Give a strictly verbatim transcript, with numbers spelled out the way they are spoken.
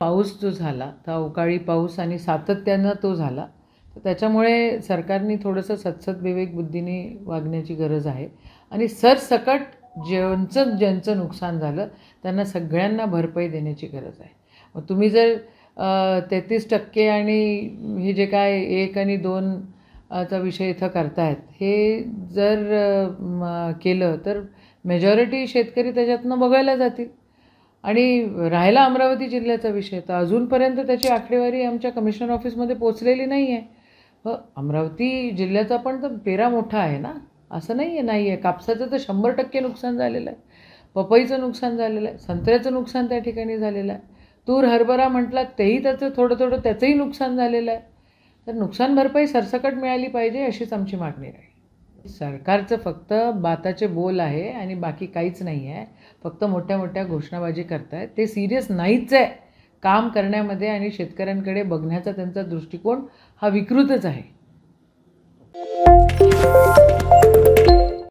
पाऊस जो झाला तर अवकाळी पाऊस आणि सातत्यानं तो झाला, तर त्याच्यामुळे सरकारने थोडंसं सत्सत विवेक बुद्धीने वागण्याची गरज आहे आणि सरसकट ज्यांचं ज्यांचं नुकसान झालं त्यांना सगळ्यांना भरपाई देण्याची गरज आहे. मग तुम्ही जर तेहतीस टक्के आणि हे जे काय एक आणि दोन चा विषय इथं करतायत हे जर केलं तर मेजॉरिटी शेतकरी त्याच्यातनं बघायला जातील. आणि राहिला अमरावती जिल्ह्याचा विषय, तर अजूनपर्यंत त्याची आकडेवारी आमच्या कमिशनर ऑफिसमध्ये पोचलेली नाही आहे. व अमरावती जिल्ह्याचा पण तर पेरा मोठा आहे ना, असं नाही आहे नाही आहे. कापसाचं तर शंभर टक्के नुकसान झालेलं आहे, पपईचं नुकसान झालेलं आहे, संत्र्याचं नुकसान त्या ठिकाणी झालेलं आहे. तूर हरभरा म्हटला तेही त्याचं थोडं थोडं त्याचंही नुकसान झालेलं आहे. तर नुकसान भरपाई सरसकट मिळाली पाहिजे अशीच आमची मागणी आहे. सरकारचं फक्त बाताचे बोल आहे आणि बाकी काहीच नाही आहे. फक्त मोठ्या मोठ्या घोषणाबाजी करतायत, ते सिरियस नाहीच आहे. काम करण्यामध्ये आणि शेतकऱ्यांकडे बघण्याचा त्यांचा दृष्टिकोन हा विकृतच आहे.